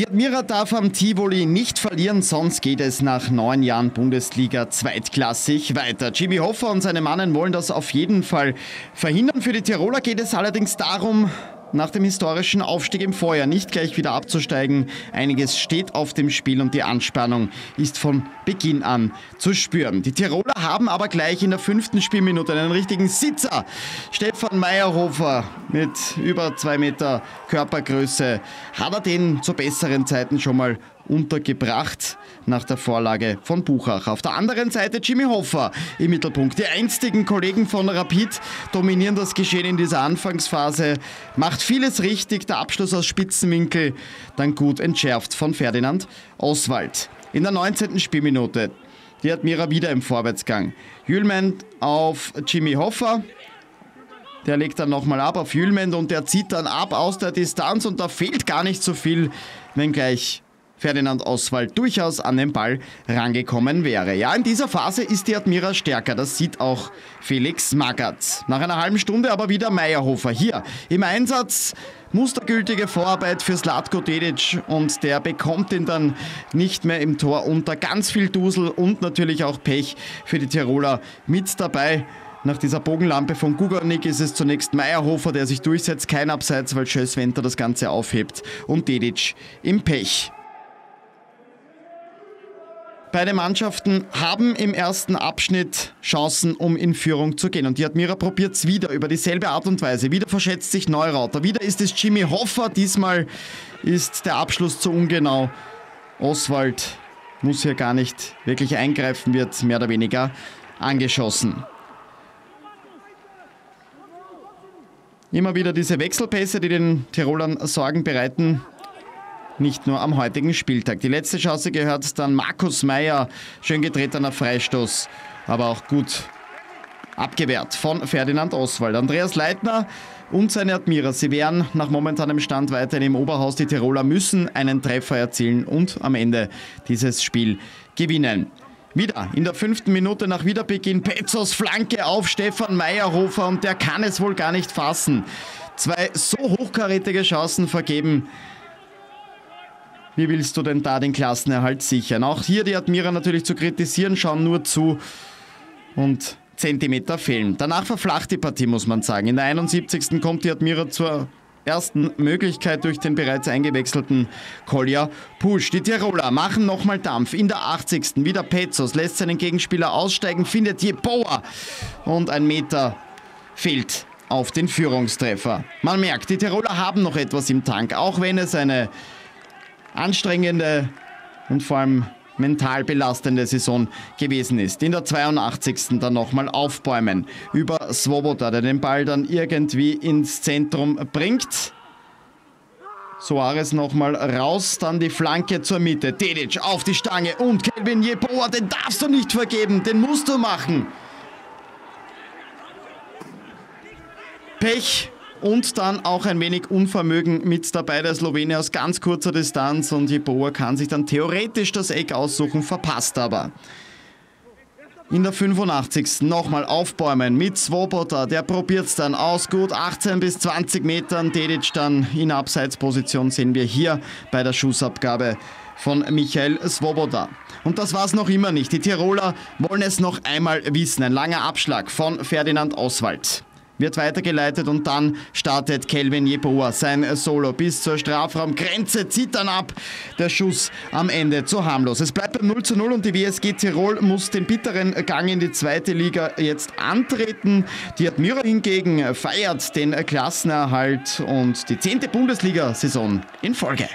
Die Admira darf am Tivoli nicht verlieren, sonst geht es nach 9 Jahren Bundesliga zweitklassig weiter. Jimmy Hoffer und seine Mannen wollen das auf jeden Fall verhindern. Für die Tiroler geht es allerdings darum, nach dem historischen Aufstieg im Vorjahr nicht gleich wieder abzusteigen. Einiges steht auf dem Spiel und die Anspannung ist von Beginn an zu spüren. Die Tiroler haben aber gleich in der 5. Spielminute einen richtigen Sitzer. Stefan Maierhofer mit über 2 Meter Körpergröße hat er den zu besseren Zeiten schon mal untergebracht nach der Vorlage von Buchach. Auf der anderen Seite Jimmy Hoffer im Mittelpunkt. Die einstigen Kollegen von Rapid dominieren das Geschehen in dieser Anfangsphase. Macht vieles richtig, der Abschluss aus Spitzenwinkel, dann gut entschärft von Ferdinand Oswald. In der 19. Spielminute, die Admira wieder im Vorwärtsgang. Hüllmann auf Jimmy Hoffer. Der legt dann nochmal ab auf Hüllmann und der zieht dann ab aus der Distanz und da fehlt gar nicht so viel, wenngleich Ferdinand Oswald durchaus an den Ball rangekommen wäre. Ja, in dieser Phase ist die Admira stärker, das sieht auch Felix Magatz. Nach einer halben Stunde aber wieder Maierhofer hier im Einsatz. Mustergültige Vorarbeit für Zlatko Dedić und der bekommt ihn dann nicht mehr im Tor unter. Ganz viel Dusel und natürlich auch Pech für die Tiroler mit dabei. Nach dieser Bogenlampe von Guggenick ist es zunächst Maierhofer, der sich durchsetzt. Kein Abseits, weil Schösswenter das Ganze aufhebt und Dedić im Pech. Beide Mannschaften haben im ersten Abschnitt Chancen, um in Führung zu gehen. Und die Admira probiert es wieder über dieselbe Art und Weise. Wieder verschätzt sich Neurauter. Wieder ist es Jimmy Hoffer. Diesmal ist der Abschluss zu ungenau. Oswald muss hier gar nicht wirklich eingreifen, wird mehr oder weniger angeschossen. Immer wieder diese Wechselpässe, die den Tirolern Sorgen bereiten. Nicht nur am heutigen Spieltag. Die letzte Chance gehört dann Markus Mayer. Schön getretener Freistoß, aber auch gut abgewehrt von Ferdinand Oswald. Andreas Leitner und seine Admira, sie wären nach momentanem Stand weiterhin im Oberhaus. Die Tiroler müssen einen Treffer erzielen und am Ende dieses Spiel gewinnen. Wieder in der 5. Minute nach Wiederbeginn. Petzos Flanke auf Stefan Maierhofer und der kann es wohl gar nicht fassen. 2 so hochkarätige Chancen vergeben. Wie willst du denn da den Klassenerhalt sichern? Auch hier die Admira natürlich zu kritisieren, schauen nur zu und Zentimeter fehlen. Danach verflacht die Partie, muss man sagen. In der 71. kommt die Admira zur ersten Möglichkeit durch den bereits eingewechselten Kolja Pusch. Die Tiroler machen nochmal Dampf. In der 80. wieder Petzos, lässt seinen Gegenspieler aussteigen, findet Yeboah und ein Meter fehlt auf den Führungstreffer. Man merkt, die Tiroler haben noch etwas im Tank, auch wenn es eine anstrengende und vor allem mental belastende Saison gewesen ist. In der 82. dann nochmal aufbäumen über Svoboda, der den Ball dann irgendwie ins Zentrum bringt. Soares nochmal raus, dann die Flanke zur Mitte. Dedić auf die Stange und Kelvin Yeboah, den darfst du nicht vergeben, den musst du machen. Pech. Und dann auch ein wenig Unvermögen mit dabei, der Slowene aus ganz kurzer Distanz. Und Yeboah kann sich dann theoretisch das Eck aussuchen, verpasst aber. In der 85. nochmal aufbäumen mit Svoboda, der probiert es dann aus. Gut 18 bis 20 Metern, Dedić dann in Abseitsposition sehen wir hier bei der Schussabgabe von Michael Svoboda. Und das war es noch immer nicht. Die Tiroler wollen es noch einmal wissen. Ein langer Abschlag von Ferdinand Oswald. Wird weitergeleitet und dann startet Kelvin Yeboah sein Solo bis zur Strafraumgrenze, zieht dann ab. Der Schuss am Ende zu harmlos. Es bleibt beim 0:0 und die WSG Tirol muss den bitteren Gang in die 2. Liga jetzt antreten. Die Admira hingegen feiert den Klassenerhalt und die 10. Bundesliga-Saison in Folge.